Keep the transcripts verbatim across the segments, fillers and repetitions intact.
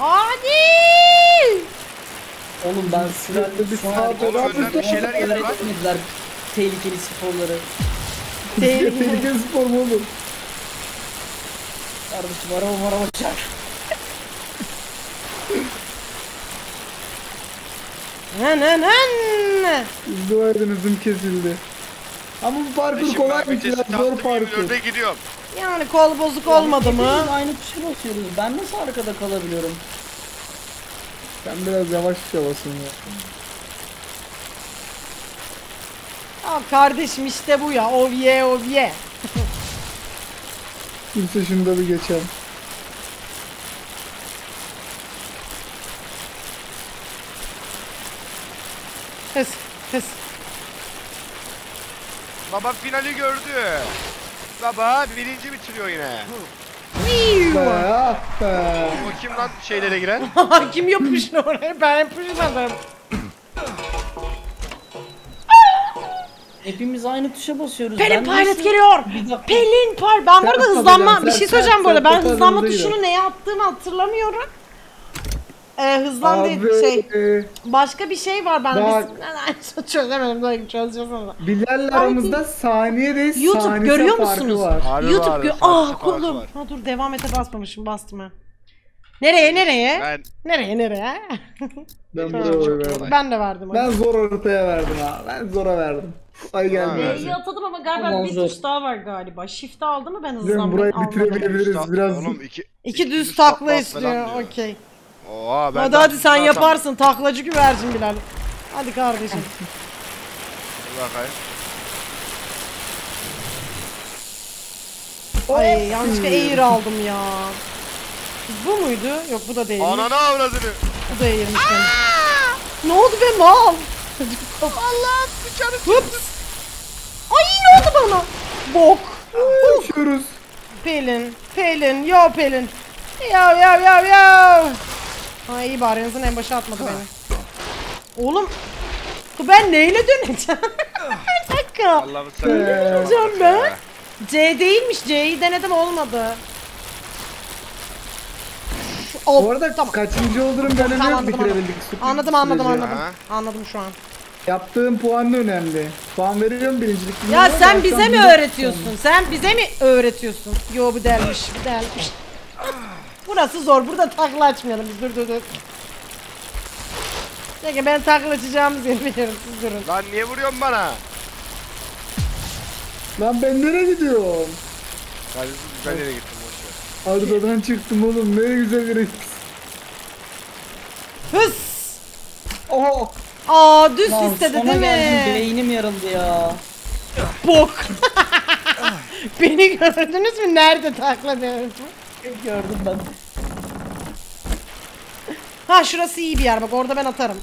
Adil! Oğlum ben sürekli bir sağa doğru bir şeyler yapıyorlar. Tehlikeli sporları. Tehlikeli spor mu oğlum? Kardeşim araba araba çak. Nan nan nan. Duvarınızım kesildi. Ama bu parkur kolay bir şey. Zor parkur. Yani kol bozuk yani olmadı mı? Aynı tuşa basıyoruz. Ben nasıl arkada kalabiliyorum? Ben biraz yavaş tuşa basayım ya. Ya kardeşim işte bu ya. Ovye ovye. Kimse şunda bir geçer. Hız hız. Baba finali gördü. Baba birinci bitiriyor yine. O kim lan şeylere giren? Kim yapmış ne oraya? Ben yapışmadım. Hepimiz aynı tuşa basıyoruz. Pelin Pilot geliyor. Pelin Pilot. Ben burada hızlanma bir şey söyleyeceğim böyle. Ben hızlanma tuşunu neye attığımı hatırlamıyorum. Ee, hızlandı şey. Başka bir şey var bende. Ben çözemedim daha çözeceğim ama. Bilal'le aramızda saniyede YouTube saniye görüyor musunuz? Abi YouTube gör. Ah kullum. Ha dur devam ete basmamışım bastım ha. Nereye nereye? Ben... Nereye nereye? Ben buraya ben de verdim. Ben abi. Zor haritaya verdim ha. Ben zora verdim. Ay geldi. İyi atadım ama galiba tamam, bir tuş daha var galiba. Shift'i aldı mı ben hızlandım. Burayı bitirebiliriz biraz. Oğlum, iki, iki düz takla istiyor. Okey. Oha, ben hadi hadi sen yaparsın tam... taklacı güvercin Bilal. Hadi kardeşim. Ay yanlışlıkla air aldım ya. Bu muydu? Yok bu da değilmiş. Ananı avradını. Bu da airmiş. Ne oldu be mal? Allah'ım dışarı çıktı. Ay ne oldu bana? Bok. Uçuyoruz. Pelin, Pelin, yo Pelin. Yo yo yo yo. Ha iyi bari yanızın en başa atmadı beni. Oğlum ben neyle döneceğim? Bir dakika. Neyle döneceğim ben? C değilmiş, C'yi denedim olmadı. Bu arada tamam. Kaçıncı olduğunu ben önemli bitirebildik. Anladım anladım anladım. Anladım şu an. Yaptığın puan da önemli. Puan veriyorum birincilik. Ya sen bize mi öğretiyorsun? Sen bize mi öğretiyorsun? Yo bu delmiş bu delmiş. Burası zor. Burada takla açmayalım biz. Dur dur dur. Peki ben takla açacağımızı biliyorum. Siz durun. Lan niye vuruyorsun bana? Lan ben nereye gidiyorum? Kardeşim ben nereye gittim boşver. Ardadan çıktım oğlum. Ne güzel bir risk. Hız! Oho! Aa düz lan, listede değil mi? Geldim. Beynim yarıldı ya. Bok! Beni gördünüz mü? Nerede takla diyorsun? Gördüm ben. Ha şurası iyi bir yer bak orada ben atarım.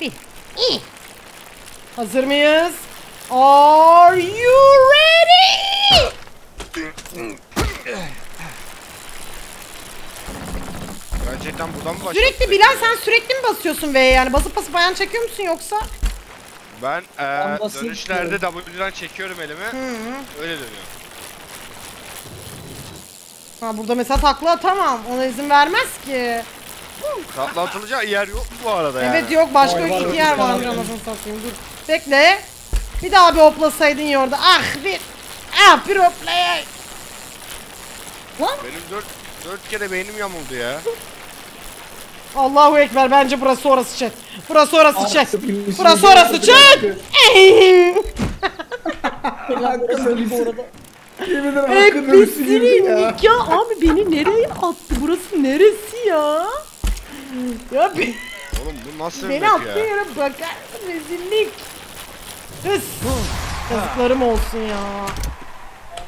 Bir. Hazır mıyız? Are you ready? Gerçekten buradan mı başlıyorsun? Sürekli Bilal sen sürekli mi basıyorsun V'ye yani basıp basıp ayağını çekiyor musun yoksa? Ben, ee, ben dönüşlerde W'den çekiyorum elimi. Hı-hı. Öyle dönüyorum. Ha burada mesela takla atamam. Ona izin vermez ki. Takla atılacak yer yok mu bu arada yani? Evet yok başka oy, iki var, yer var. Anasını satayım dur. Bekle. Bir daha bir hoplasaydın ya orada. Ah bir. Ah bir hoplay. Benim dört, dört kere beynim yamuldu ya. Allahu Ekber bence burası orası chat. Burası orası chat. Burası orası chat. Hepsinin nikah abi beni nereye attı burası neresi ya? Ya be... Oğlum bu nasıl beni attı yere bakar rezillik. Hız. Yazıklarım olsun ya.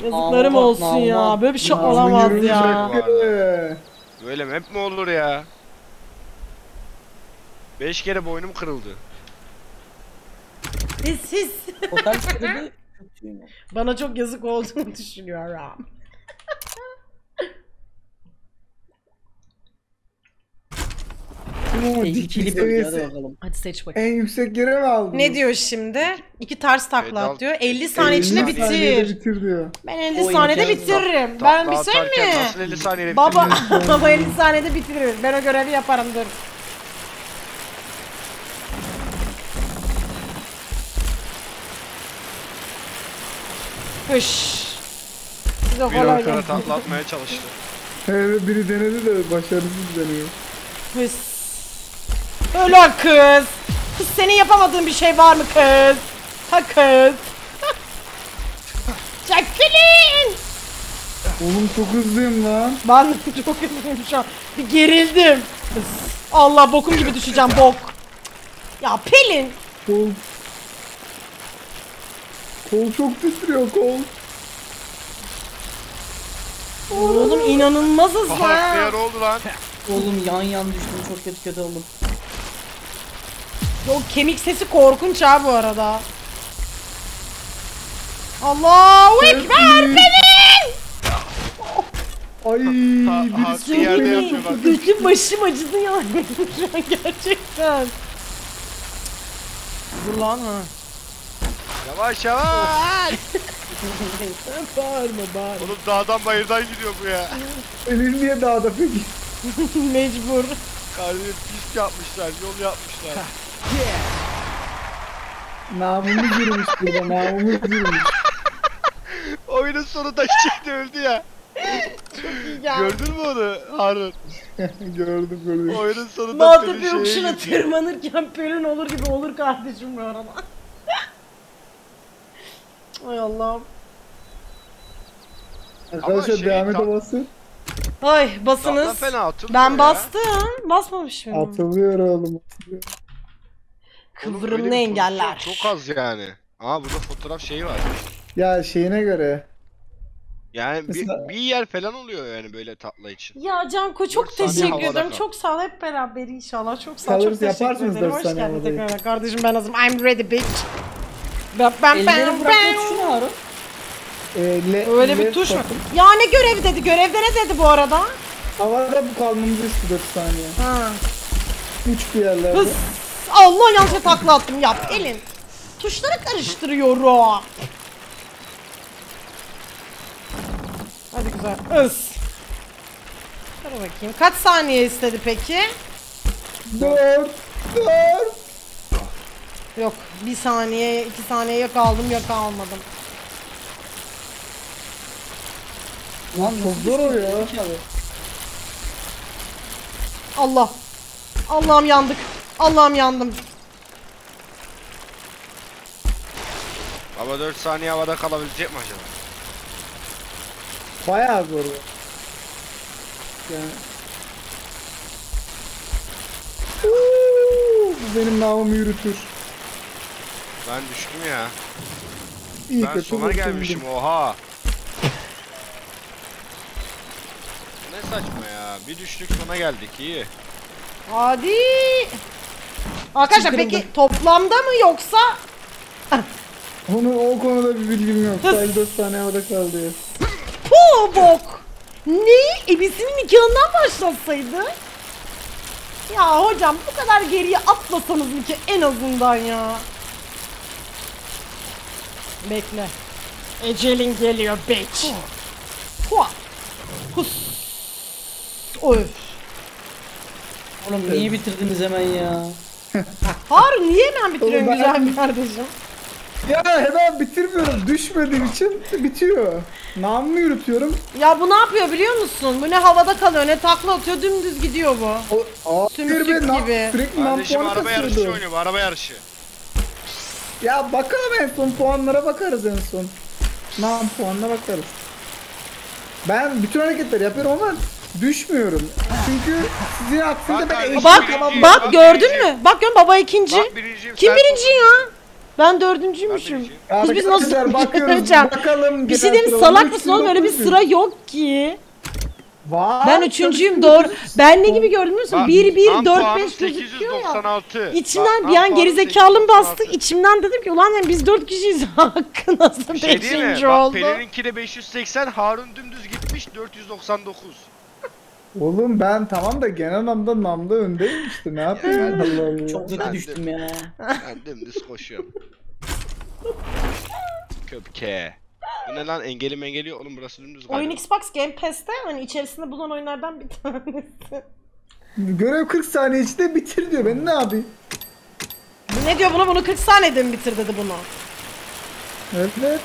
Yazıklarım Allah, olsun Allah, ya. Allah. Böyle bir şey Allah, olamaz ya. Böyle map mi olur ya? Beş kere boynum kırıldı. Hız hız. O kaç kere bana çok yazık olduğunu düşünüyorum. Oo, ikili seviyesi. Hadi bakalım. Hadi seç bakalım. En yüksek yere mi aldın? Ne diyor şimdi? İki ters takla at diyor. elli saniye içinde bitir. bitir diyor. Ben elli saniyede bitiririm. Da, ben bitirir mi? Nasıl elli saniyede bitirir? Baba, baba elli saniyede bitiririm. Ben o görevi yaparım, dur. Hış. Bir o kadar takla atmaya çalıştı. Evet, biri denedi de başarısız deniyor. Kız. Ölen kız. Kız, senin yapamadığın bir şey var mı kız? Ha kız. Çakilin. Oğlum çok hızlıyım lan. Ben çok hızlıyım şu an. Bir gerildim. Kız. Allah, bokum gibi düşeceğim, bok. Ya Pelin. Kol. Kol çok titriyor, kol. Oğlum inanılmaz hızlı. Bahar oldu lan. Oğlum yan yan düştüm, çok kötü kötü oldum. O kemik sesi korkunç ha bu arada. Allahu ekber benim. Ay, bir yerde yapıyor bak. Gözüm başım acıdı yani şu an gerçekten. Dur lan ha. Yavaş yavaş. Bağırma, bağırma. Oğlum dağdan bayırdan gidiyor bu ya. Ölür niye dağda peki? Mecbur. Kardeşim pis yapmışlar, yol yapmışlar. Namımız yürümüş burada, namımız yürümüş. Oyunun sonunda çekti, öldü ya. Gördün mü onu Harun? Gördüm, gördüm. Oyunun sonunda Malta bir okşuna tırmanırken Pelin olur gibi olur kardeşim bu arada. Ay Allah'ım. Arkadaşlar şey, devam edemezsin. Ay basınız. Ben bastım. Ya. Basmamış mıyım? Atılıyor oğlum. Atılıyor. Kıvrımını engeller. Çok az yani. Aa, burada fotoğraf şeyi var. Ya şeyine göre. Yani mesela... bir, bir yer falan oluyor yani böyle tatlı için. Ya Canko çok teşekkür ederim. Çok sağ ol, hep beraber inşallah. Çok sağ ol. Çok teşekkür ederim. Hoş geldin tekrar. Kardeşim ben hazırım. I'm ready bitch. Ben ben ben ben. Ee, öyle bir tuş mu? Ya ne görev dedi? Görevde ne dedi bu arada? Havada bu kalmamızı istiyor dört saniye. Ha. üç bir yerlerde. Hız. Allah, yanlış takla attım ya Pelin. Tuşları karıştırıyor o. Hadi güzel. Hız. Dur bakayım. Kaç saniye istedi peki? dört dört. Yok, bir saniye, iki saniye yok aldım, yok almadım. Lan çok zor o ya. Allah. Allah'ım yandık. Allah'ım yandım. Baba dört saniye havada kalabilecek mi acaba? Bayağı zor. Yani. Uuu, benim namımı yürütür. Ben düştüm ya. İyi, ben sona gelmişim, oha. Ne saçma ya, bir düştük sona geldik, iyi. Hadi. Arkadaşlar çıkırımda. Peki toplamda mı yoksa? Onu, o konuda bir bilgim yok. elli dört saniye havada kaldı. Puuu bok. Neyi? Ebisinin nikahından başlasaydı? Ya hocam bu kadar geriye atlasanız ki en azından ya. Bekle. Ecelin geliyor bitch. Hua. Hus. Öf. Oğlum niye bitirdiniz hemen ya? Harun niye hemen bitiriyorsun güzel kardeşim? Ya hemen bitirmiyorum. Düşmediğim için bitiyor. Namımı yürütüyorum. Ya bu ne yapıyor biliyor musun? Bu ne havada kalıyor, ne takla atıyor, dümdüz gidiyor bu. O, sümüklük gibi. Nam, kardeşim araba yarışı oynuyor bu, araba yarışı. Ya bakalım, en son puanlara bakarız en son. Lan puanlara bakarız. Ben bütün hareketleri yapıyorum ama düşmüyorum. Çünkü sizin aksinde ben eşim. Bak birinci, bak, bak gördün birinci. mü? Bak gör, baba ikinci. Bak, birinci, kim birinci ya? Ben dördüncüymüşüm. Kız biz nasıl bakıyoruz? Bakalım. Bir şey diyeyim, salak mısın oğlum, öyle bir sıra yok ki. Var. Ben üçüncüyüm, doğru. Ben ne gibi gördün musun? bir bir dört beş gözüküyor ya. İçimden bir an gerizekalım bastı. İçimden dedim ki ulan yani biz dört kişiyiz. Hakkı nasıl şey beşinci oldu? Pelin'inki de beş yüz seksen, Harun dümdüz gitmiş dört yüz doksan dokuz. Oğlum ben tamam da genel anlamda namda öndeyim işte, ne yapayım Allah Allah. Çok kötü düştüm ya. Ben dümdüz koşuyorum. Köpke. Bu ne lan, engelim engeliyor oğlum, burası dümdüz galiba. Oyun Xbox Game Pass'te hani içerisinde bulunan oyunlardan bir tanesi. Görev kırk saniye içinde bitir diyor, ben ne yapayım? Ne diyor bunu, bunu kırk saniyede mi bitir dedi bunu? Evet.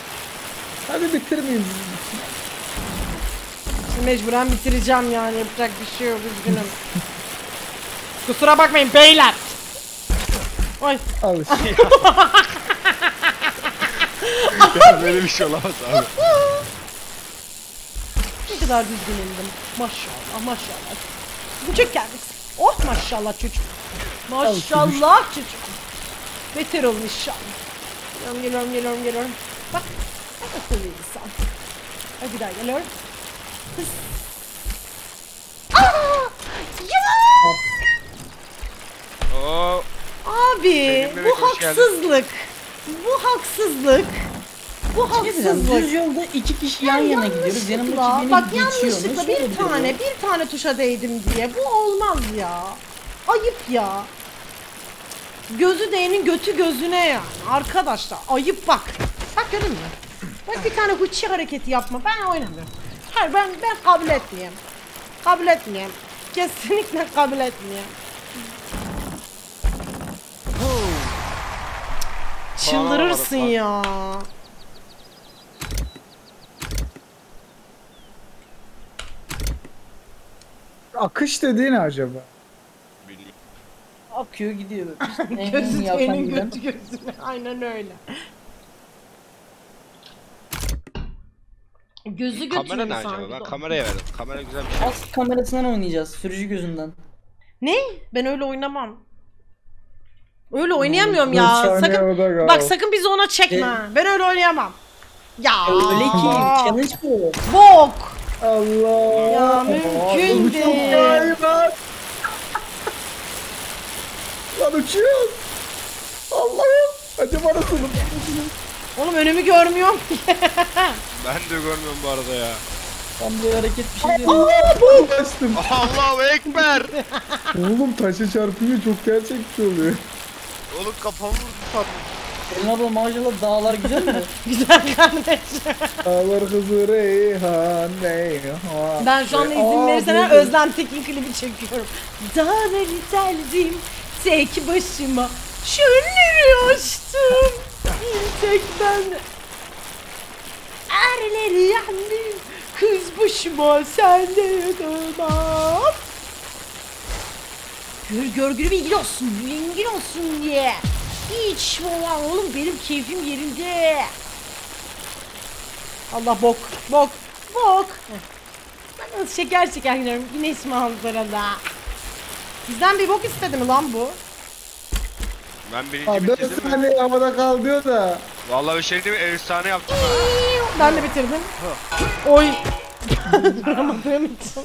Hadi bitirmeyeyim. Mecburen bitireceğim yani, yapacak bir şey yok, üzgünüm. Kusura bakmayın beyler. Oy. Al işte. Böyle bir şey olamaz abi. Ne kadar düzgün indim. Maşallah maşallah. Çocuk geldi. Oh maşallah çocuk. Maşallah çocuk. Beter olun inşallah. Geliyorum geliyorum geliyorum geliyorum. Bak. Bak nasıl bir insan. Hadi bir daha geliyorum. Aaa! Yaaaaaa! Abi bu haksızlık. Bu haksızlık. Bu haksızlık. Düz yolda iki kişi yan yana gidiyoruz. Yanımda bak yanlışlıkla bir tane, bir tane tuşa değdim diye. Bu olmaz ya. Ayıp ya. Gözü değenin götü gözüne yani. Arkadaşlar ayıp bak. Bak gördün mü? Bak bir tane hıçı hareketi yapma. Ben oynamıyorum. Hayır ben, ben kabul etmeyeyim. Kabul etmeyeyim. Kesinlikle kabul etmeyeyim. Çıldırırsın ya. Akış dediğin acaba? Bilmiyorum. Akıyor gidiyor. Gözü senin götü gözüne. Aynen öyle. Gözü götürüyor sanki. Kamera ne acaba lan? Kameraya verin. Kamera güzel bir şey. As kamerasından oynayacağız. Sürücü gözünden. Ne? Ben öyle oynamam. Öyle oynayamıyorum ya. Sakın, bak sakın bizi ona çekme. Ben öyle oynayamam. Ya. Öyle ki. Challenge bu. Bok. Allah. Ya mümkün değil. Lan uçuyoruz. Allah'ım. Acaba nasıl? Oğlum önümü görmüyorum. Ben de görmüyorum bu arada ya. Tam bir hareket bir şey diyorum. Allah'ım bu! Kaçtım. Allahu Ekber! Oğlum taşı çarpıyor, çok gerçekçi oluyor. Oğlum kafamı vurdu sandım. Senin abla maşallah dağlar güzel mi? Güzel kardeşim. Dağlar kızı Reyhan, Reyhan. Ben şu anda izin verirsen Özlem Tekin klibi çekiyorum. Dağları deldim tek başıma. Şunları açtım. Tek ben. Erleri yani kız başıma sende yanamam. Gör görgülü bilgin olsun, bilgin olsun diye. Hiç valla oğlum benim keyfim yerinde. Allah bok, bok, bok. Ben nasıl şeker şeker gidiyorum yine ismi Hanzara'da. Bizden bir bok istedi mi lan bu? Ben birinci bitirdim. dört saniye havada kal diyor da. Vallahi bir şey değil mi? Efsane yaptım. Ben de bitirdim. Oy. Duramadığım için.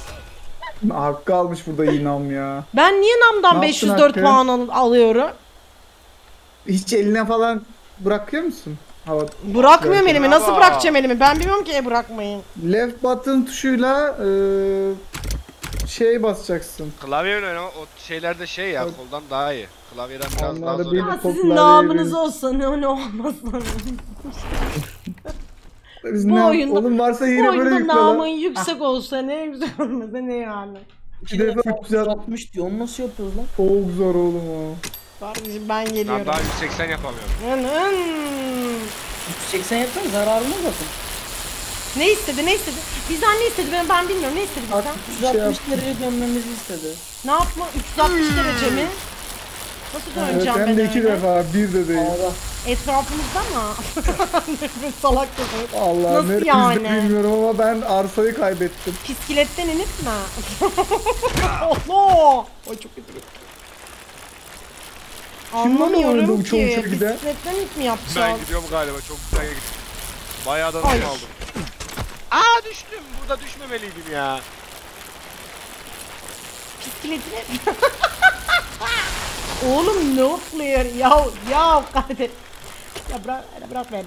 Hakkı almış burada inam ya. Ben niye namdan ne beş yüz dört puan al alıyorum? Hiç eline falan bırakıyor musun? Hava bırakmıyorum elimi. Nasıl Ava. bırakacağım elimi? Ben bilmiyorum ki e bırakmayın. Left button tuşuyla e, şey basacaksın. Klavyeyle oynama o şeylerde şey ya, evet. Koldan daha iyi. Klavyeden biraz daha zor. Ha, sizin namınız olsa ne, ne olmaz. Biz bu ne, oyunda, oğlum varsa yine bu böyle namın yüksek olsa ne güzel olmasa ne yani. İki defa altmış diyor, onu nasıl yapıyoruz lan? Çok zor oğlum o. Kardeşim ben geliyorum. Ben daha yüz seksen yapamıyorum. yüz seksen yapsam zararlı mı zaten? Ne istedi ne istedi? Bizden ne istedi ben, ben bilmiyorum, ne istedi bizden? üç yüz altmış derece dönmemizi istedi. Ne yapma üç yüz altmış derece mi? Nasıl döneceğim ben? Ben de iki defa, bir de değil. Etrafımızda mı? Salak kızı. Allah nerede yani? Bilmiyorum ama ben arsayı kaybettim. Piskiletten inip mi? Allah! Ay çok kötü. Anlamıyorum ki. Piskiletten inip mi yapacağız? Ben gidiyorum galiba, çok güzel gittim. Bayağı da aldım. Aa düştüm, burada düşmemeliydim ya. Piskiletine... Oğlum no player yav yav kardeş. Ya bırak, bırak beni.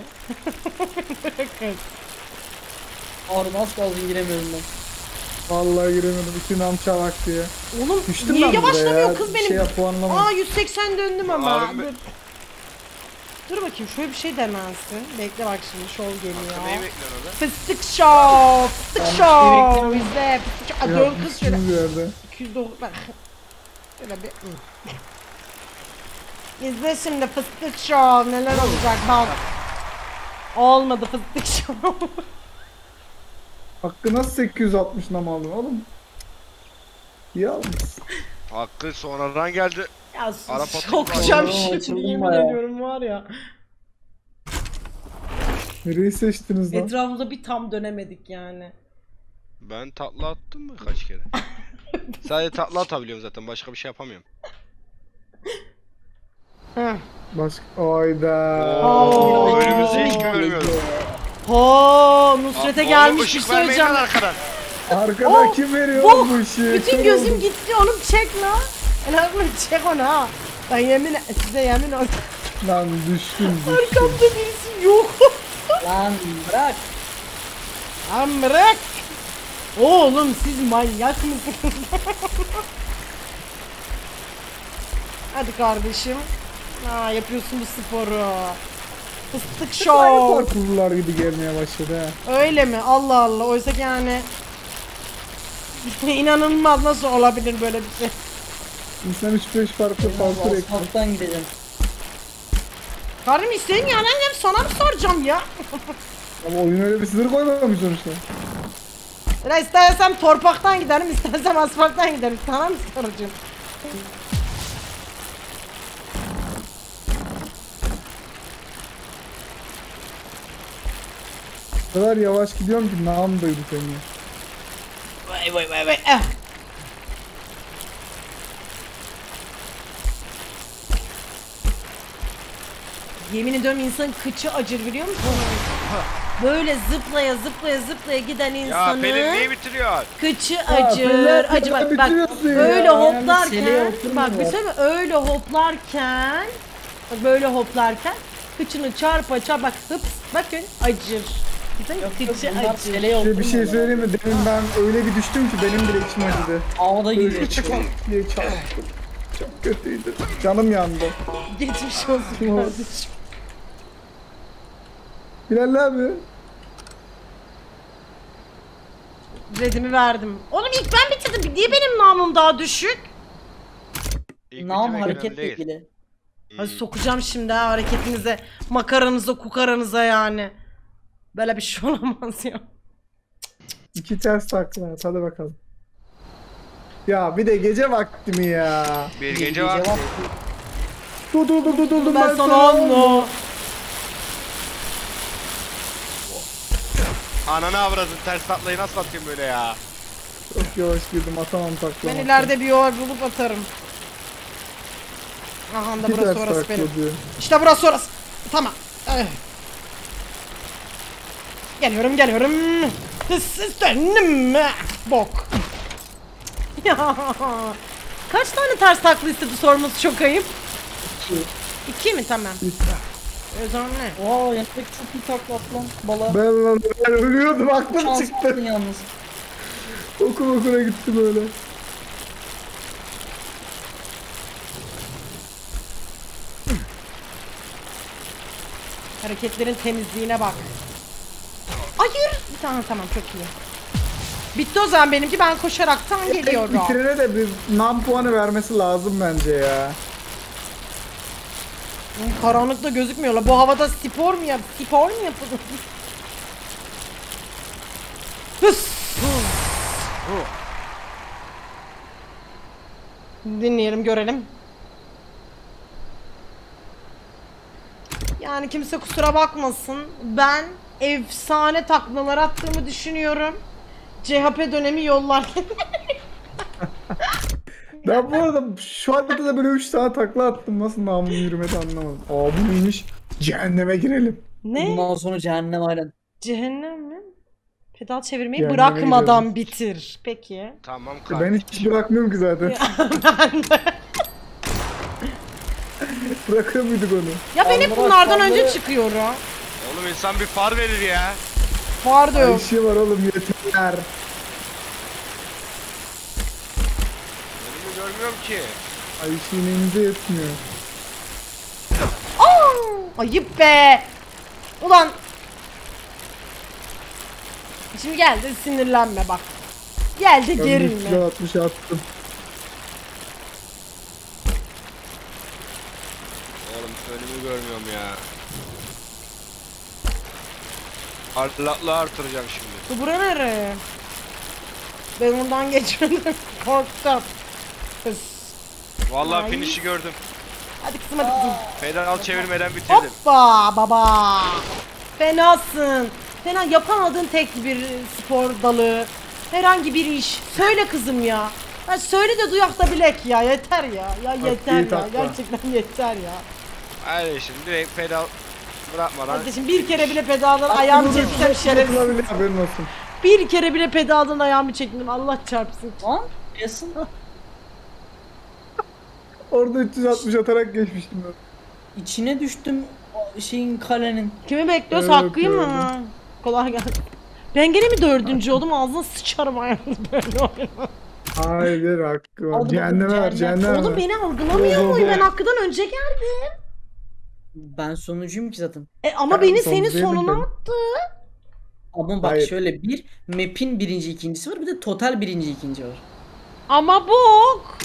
Bırakın. Ağrım az kaldı, giremiyorum ben. Vallahi giremedim bütün amca bak diye. Oğlum düştüm niye yavaşlamıyor ya kız benim? Şey aa yüz seksen döndüm ama. Aa, dur. Dur bakayım şöyle bir şey demezsin. Bekle bak şimdi şov geliyor. Neyi bekliyorsun orada? Fıstık şov. Fıstık şov. İzle fıstık şov. Dön kız şöyle. iki yüz dokuz bak. Şöyle bir. İzle şimdi fıstık şov. Neler olacak bak. Olmadı fıstık şov. Hakkı nasıl sekiz yüz altmış nam aldım oğlum? İyi almışsın. Hakkı sonradan geldi. Ya sokacağım şimdi yemin ediyorum var ya. Nereyi seçtiniz lan? Etrafımıza bir tam dönemedik yani. Ben tatlı attım mı kaç kere? Sadece tatlı atabiliyorum zaten başka bir şey yapamıyorum. Başka... Oyda. Ooo önümüzü hiç görmüyoruz. Hooo Nusret'e gelmiş bir şey söyleyeceğim. Arkadan, arkadan oh, kim veriyor oh, bu işi? Bütün gözüm oğlum gitti oğlum çek la. Elhamdülillah çek onu ha. Ben yemin size yemin ol. Lan düştüm düştüm. Arkamda birisi yok. Lan bırak. Lan bırak. Oğlum siz manyak mısınız? Hadi kardeşim. Ha yapıyorsun bu sporu. Fıstık şov. Parkurlar gibi gelmeye başladı ha. Öyle mi? Allah Allah. Oysa ki yani inanılmaz nasıl olabilir böyle bir şey? İnsan üç beş parkur parkur ekliyor. Alttan gideceğim. Karım isteyin yani annem sana mı soracağım ya? Ama oyun öyle bir sınır koymamış sonuçta. Ya istersem torpaktan giderim, istersem asfalttan giderim. Sana mı soracağım? O kadar yavaş gidiyorum ki nam duydu seni. Vay vay vay vay. Ah. Yemin ediyorum insanın kıçı acır biliyor musun? Böyle zıplaya zıplaya zıplaya giden insanın kıçı acır. Acı bak bak böyle hoplarken bak bir öyle hoplarken böyle hoplarken kıçını çarpa çarpa bak hıp bakın acır. Bir şey söyleyeyim mi? Demin ben öyle bir düştüm ki benim bile içim acıdı. Havada gidiyor. Çok kötüydü. Canım yandı. Geçmiş olsun kardeşim. Bilal abi. Redimi verdim. Oğlum ilk ben bitirdim. Niye benim namım daha düşük? Nam hareketle ilgili. Hadi sokacağım şimdi ha hareketinize. Makaranıza, kukaranıza yani. Böyle bir şey olamaz ya. İki ters takla. Hadi bakalım. Ya bir de gece vakti mi ya? Bir gece, gece vakti. vakti. Dur dur dur dur dur. Ben, ben sana onu. Ananı avradın ters taklayı nasıl atayım böyle ya? Çok yavaş girdim atamam takla. Ben ileride bir yol bulup atarım. Aha da burası orası benim. Diyor. İşte burası orası. Tamam. Evet. Geliyorum geliyorum. Siz döndüm. Bok. Ya. Kaç tane ters takla istedi sorması çok ayıp. İki. İki mi tamam. Özanlı. Oo yaptık çok iyi takla atlan bala. Ben, ben, ben ölüyordum aklım çıktı. Yalnız. Okul okula gitti böyle. Hareketlerin temizliğine bak. Hayır. Bir tane tamam çok iyi. Bitti o zaman benimki ben koşaraktan geliyorum. Bitirene de bir nam puanı vermesi lazım bence ya. Karanlıkta gözükmüyorlar. Bu havada spor mu yap? Spor mu yapılır? Hıs. Dinleyelim görelim. Yani kimse kusura bakmasın. Ben efsane taklalar attığımı düşünüyorum. C H P dönemi yollar. Ben bu arada şu anda da böyle üç tane takla attım. Nasıl namını yürümedi anlamadım. Aa bu neymiş? Cehenneme girelim. Ne? Bundan sonra cehennem aynen. Cehennem mi? Pedal çevirmeyi cehenneme bırakmadan gidiyoruz. Bitir. Peki. Tamam kardeşim. Ben hiç bırakmıyorum ki zaten. Ben de. Bırakıyor muyduk onu? Ya ben hep bunlardan sandığı... önce çıkıyorum. Oğlum insan bir far verir ya. Far da yok. Ay, şey var oğlum yeter. Görmüyorum ki. Ay sinirimize yetmiyor. Aa, ayıp be. Ulan. Şimdi gel de sinirlenme bak. Gel de gerilme. altmış attım. Oğlum önümü görmüyorum ya. Artılatla artıracağım şimdi. Bu bura nere? Ben bundan geçmedim. Korktum. Kız. Vallahi ay, finişi gördüm. Hadi kızım hadi kızım. Pedal çevirmeden bitirdim. Hoppa baba. Fenasın. Fena yapamadığın tek bir spor dalı. Herhangi bir iş. Söyle kızım ya. Ya söyle de duyakta bilek ya. Yeter ya. Ya yeter ya. Takla. Gerçekten yeter ya. Hayır şimdi direkt pedal bırakmadan. Kardeşim bir kere bile pedaldan ayağımı çektim şerefsiz. Bir kere bile pedaldan ayağımı çektim. Allah çarpsın. Lan diyorsun. Orada üç yüz altmış atarak geçmiştim ben. İçine düştüm şeyin kalenin. Kimi bekliyoruz? Evet, Hakkı'yı mı? Kolay gelsin. Ben gene mi dördüncü oldum? Ağzına sıçarım ayağınız böyle oyunu. Hayır Hakkı var. Cehenneme ver, cehenneme ver. Oğlum beni algılamıyor muyum? Ben Hakkı'dan önce geldim. Ben sonuncuyum ki zaten. E ama ben beni senin sonuna attı. Ama bak hayır. Şöyle bir map'in birinci ikincisi var, bir de total birinci ikinci var. Ama bok.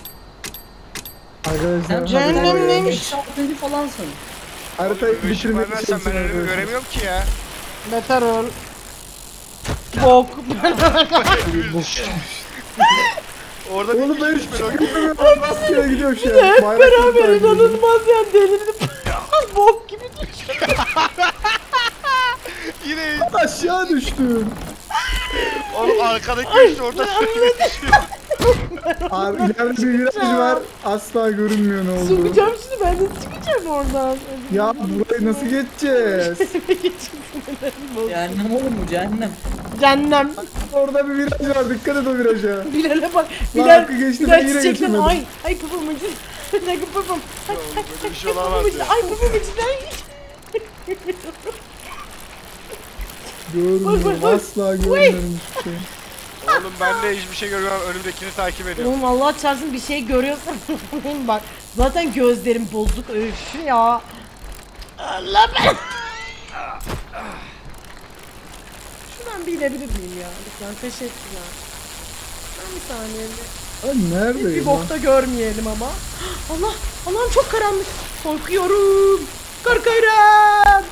Arkadaşlar cehennemliymiş. Şampiyonu falan sanırım. Haritayı bitirmezsen ben önümü göremiyorum ki ya. Meteor. Bok. Orada oğlum ben hiç böyle gidiyor şu an. Hep beraber inanılmaz yani delirdim. Bok gibi düştüm. Yine aşağı düştüm. Oğlum arkadaki işte orada şöyle düşüyor. Abi ileride bir viraj var, asla görünmüyor ne oldu. Sokacağım şimdi, ben de çıkacağım oradan. Ya burayı nasıl geçeceğiz? Cehennem oğlum bu cehennem. Cehennem. Orada bir viraj var, dikkat et o viraja. Bilal'e bak, Bilal, Bilal çiçekten ay, ay kafamın içi. Ne kafamın içi, ay kafamın içi, ay kafamın içi, ben görmüyorum, asla görmüyorum hiçbir şey. Oğlum ben de hiçbir şey görmüyorum, önümdekini takip ediyorum. Oğlum Allah çarpsın bir şey görüyorsan bak zaten gözlerim bozuk öf ya. Allah ben. Şuradan bir inebilir miyim ya? Lütfen teşekkürler. Ben bir saniyede. Ay neredeyim? Bir bokta görmeyelim ama. Allah Allah'ım çok karanlık. Korkuyorum. Korkuyorum.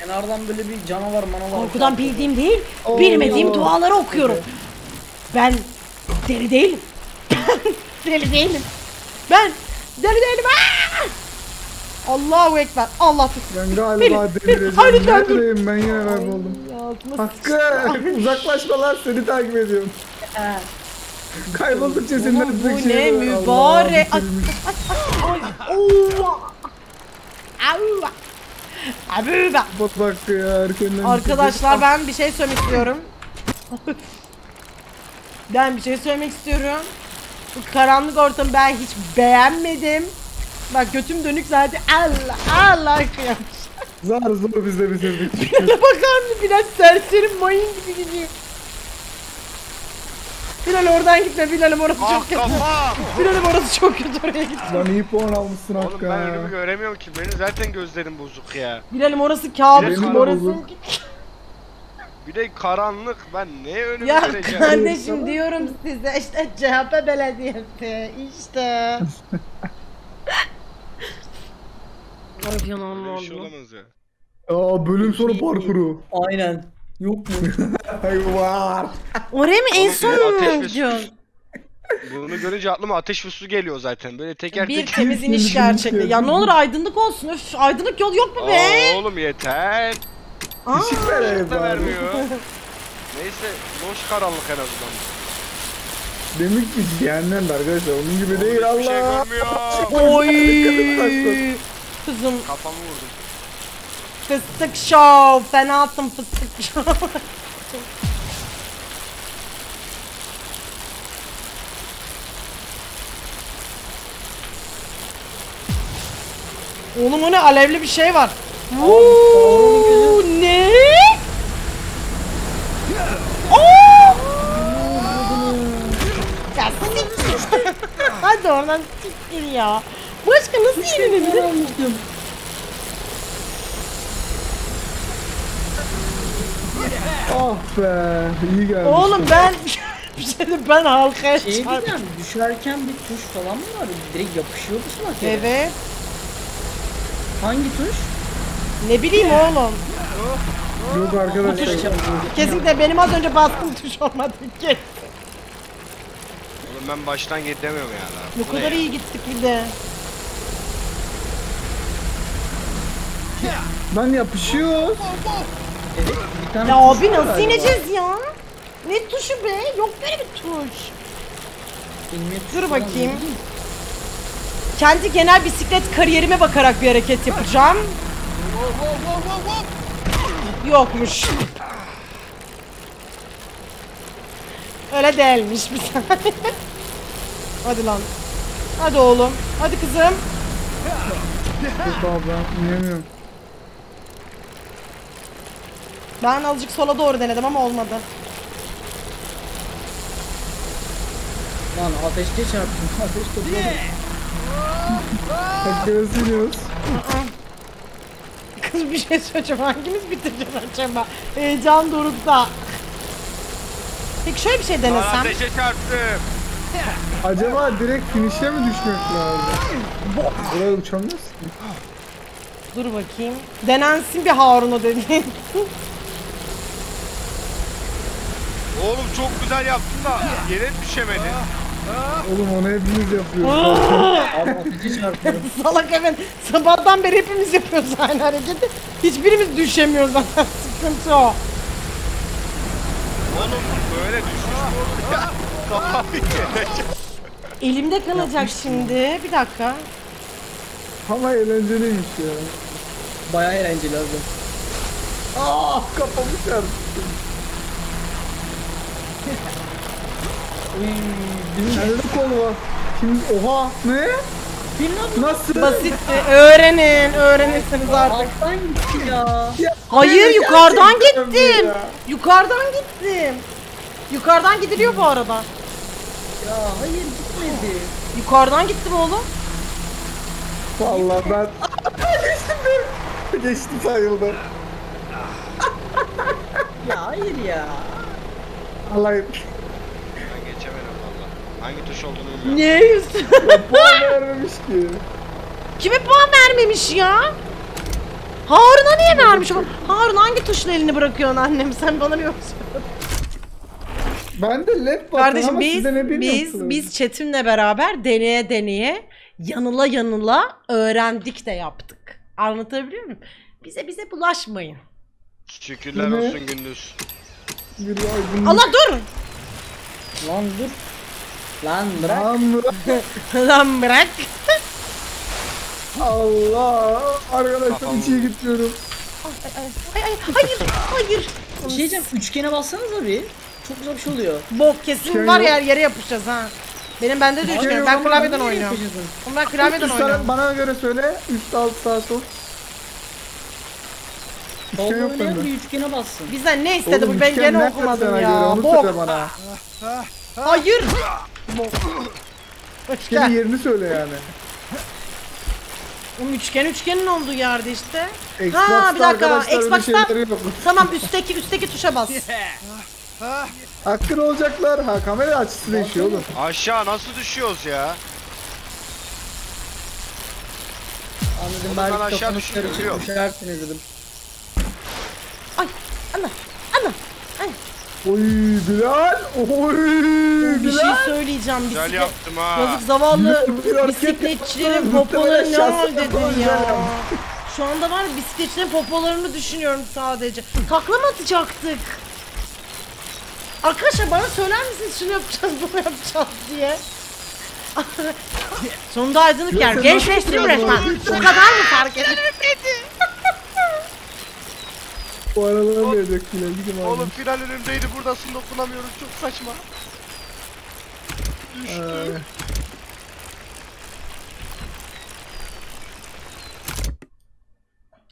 Kenardan böyle bir canavar manavar. Korkudan bildiğim değil, oy, bilmediğim oy. Duaları okuyorum. Evet. Ben deli değilim. Deli değilim. Ben deli değilim. Aa! Allahu ekber. Allah tutsun. Ben galiba delireceğim. Neredeyim ben yine kayboldum. Hakkı uzaklaşma lan seni takip ediyorum. Kayboldukça senden bir şey. Bu ne mübarek. Abi bak. Bot baktı ya erkenden. Arkadaşlar ben bir şey söylemek istiyorum. Ben bir şey söylemek istiyorum. Bu karanlık ortamı ben hiç beğenmedim. Bak götüm dönük zaten. Allah Allah kıyamış. Zar zor biz de bitirdik. Bilal'e bakar mısın? Bilal serserim mayın gibi gidiyor. Bilal oradan gitme. Bilal'im orası ah, çok kötü. Bilal'im orası çok kötü oraya gitme. Lan iyi puan almışsın Hakkı. Oğlum ben önümü göremiyorum ki. Benim zaten gözlerim bozuk ya. Bilal'im orası kabus. Orası... Bir de karanlık. Ben ne önümü ya göreceğim? Ya kardeşim diyorum size işte C H P belediyesi. İşte. Ay yanağım oldu. Aa bölüm sonu parkuru. Aynen. Yok mu? Var. Oraya mı en son mu gidiyorsun? Bunu görünce aklıma ateş ve su geliyor zaten. Böyle teker bir teker. Bir temiz iniş gerçekten. Ya ne olur aydınlık olsun. Öf, aydınlık yol yok mu be? Aa, oğlum yeter. Işık da vermiyor. Neyse boş karanlık en azından. Demek ki cehennem arkadaşlar. Onun gibi değil Allah. Şey oy. Kızım. Kafamı vurdum. Fıstık şov, fenasın fıstık şov. Oğlum o ne alevli bir şey var. Vuuu ne? Ooo! Hadi oradan siktir ya. Başka nasıl yenilebilir? Ah be, iyi geldi. Oğlum ben bir şey de ben halkaya şey çarp. Diyeceğim, düşerken bir tuş falan mı var? Direkt yapışıyor musun hakikaten? Evet. Hangi tuş? Ne bileyim oğlum. Yok arkadaşlar. Kesinlikle benim az önce bastığım tuş olmadı ki. Oğlum ben baştan gidemiyorum yani. Ne kadar iyi gittik bir de. Ben yapışıyor. Evet, ya abi nasıl ineceğiz ya? Ne tuşu be? Yok böyle bir tuş. Dur bakayım. Kendi genel bisiklet kariyerime bakarak bir hareket yapacağım. Yokmuş. Öyle değilmiş bir saniye. Hadi lan. Hadi oğlum. Hadi kızım. Çok abla, inemiyorum. Ben azıcık sola doğru denedim ama olmadı. Lan ateşte çarptım. Ateşte çarptım. Görüşürüz. Kız bir şey söyleyeceğim. Hangimiz bitireceğiz acaba? Heyecan dorukta. Peki şöyle bir şey denesem. Lan ateşe çarptım. Acaba direkt finish'e mi düşmek lazım? Buraya uçamıyoruz ki. Dur bakayım. Denensin bir Harun'a deneyin. Oğlum çok güzel yaptın da yere düşemedin. Oğlum onu hepimiz yapıyoruz. Salak hemen sabahtan beri hepimiz yapıyoruz aynı hareketi. Hiçbirimiz düşemiyoruz zaten. Sıkıntı o. Oğlum böyle düşmüş mü ya? Kafam yiyecek. Elimde kalacak yapmış şimdi. Mi? Bir dakika. Ama eğlenceliymiş ya. Bayağı eğlenceli lazım. Aaa kafamı çarptım. Nerede konu var? Kim? Oha! Ne? Bilmiyorum. Nasıl? Basitti. Öğrenin. Öğrenirsiniz artık. Alttan gitti ya. ya Hayır yukarıdan gittim. Ya. Yukarıdan gittim. Yukarıdan gidiliyor bu arada. Ya hayır gitmedi. Yukarıdan gittim oğlum. Vallahi ben... Geçtim ben. Geçtim sayıldı. Ya hayır ya. Allah'ım. Ben geçemedim valla. Hangi tuş olduğunu bilmiyorum. Niye yüzsün? Puan vermemiş ki. Kime puan vermemiş ya? Harun'a niye vermiş? Harun hangi tuşla elini bırakıyorsun annem? Sen bana mı yoksun? Ben de led button ama biz, size ne biliyorsunuz? Biz, biz chatimle beraber deneye deneye yanıla yanıla öğrendik de yaptık. Anlatabiliyor muyum? Bize bize bulaşmayın. Şükürler ne? Olsun Gündüz. Allah dur! Lan dur! Lan bırak! Lan bırak! Allah! Arkadaşlar içeri gidiyorum. Ay ay ay! Hayır! Hayır! Bir şey diyeceğim, üçgene bassanıza bir. Çok güzel bir şey oluyor. Bok kesin şey var ya, yere yapışacağız ha. Benim bende de üçgen, ben klavyeden oynuyorum. Ben klavyeden oynuyorum. Bana göre söyle, üst alt sağ sol. Şey bir üçgene bassın. Bizden ne istedi? Oğlum, bu ben gene okumadım ya. Bok. Bana. Hayır. Bok. Üçgen yerini söyle yani. Oğlum üçgen üçgenin olduğu yerde işte. Xbox'ta ha bir dakika. Xbox'ta. Tamam üstteki üstteki tuşa bas. Hakkın olacaklar. Ha kamera açısı değişiyor oğlum. Aşağı nasıl düşüyoruz ya? Anladım. Ben aşağı düşüyorum. Düşersiniz dedim. Ay Allah Allah ay. Oy Bilal oy Bilal. Bir şey söyleyeceğim bisiklet. Güzel yaptım ha. Yazık zavallı bisikletçilerin popoları ne oldu dedin ya. Şu anda var ya bisikletçilerin popolarını düşünüyorum sadece. Takla mı atacaktık? Arkadaşlar bana söyler misiniz şunu yapacağız bunu yapacağız diye. Sonunda aydınlık yer. Gençleştim resmen. Bu kadar mı fark edin? Bu aralara gelecek final gibi abi. Oğlum final önümdeydi buradasın dokunamıyorum çok saçma. Düştü.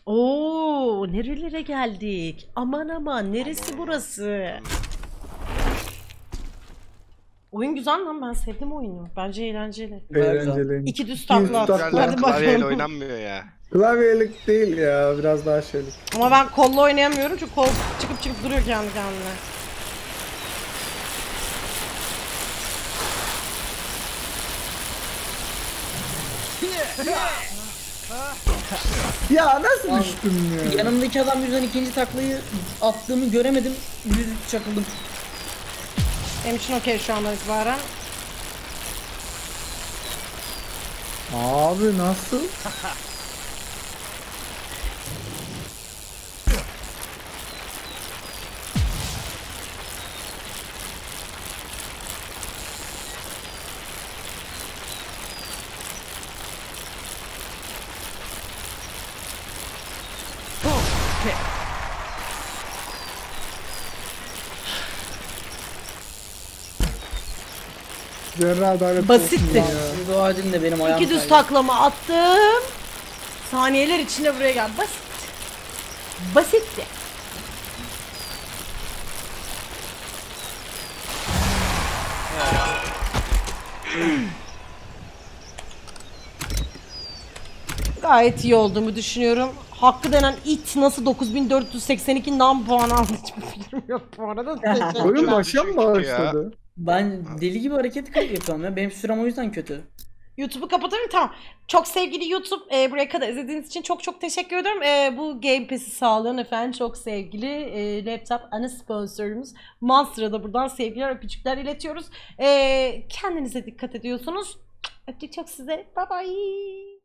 Ooo nerelere geldik? Aman aman neresi burası? Oyun güzel lan, ben sevdim oyunu. Bence eğlenceli. Eğlenceli. İki düz takla. Hadi bakalım. Oynanmıyor ya. Klavyelik değil ya, biraz daha şeylik. Ama ben kolla oynayamıyorum çünkü kol çıkıp çıkıp duruyor kendi kendine. Ya nasıl abi, düştüm ya? Yanımdaki adam yüzden ikinci taklayı attığımı göremedim. Yüz çakıldım. Benim için okey şu anda itibaren. Abi nasıl? Basitti. Doğacın benim ayağım. İki düz taklama attım. Saniyeler içinde buraya geldi. Basit. Basitti. Gayet iyi olduğumu düşünüyorum. Hakkı denen it nasıl dokuz bin dört yüz seksen iki nam puan aldı hiçbir yok bu arada. Oyun başa mı başladı? Ben deli gibi hareket kayıp yapıyorum ya. Benim sürem o yüzden kötü. YouTube'u kapatırım tamam. Çok sevgili YouTube, e, buraya kadar izlediğiniz için çok çok teşekkür ederim. E, bu Game Pass'i sağlayan efendim çok sevgili e, laptop ana sponsorumuz Monster'a da buradan sevgiler öpücükler iletiyoruz. E, kendinize dikkat ediyorsunuz. Öptük çok size. Bye bye.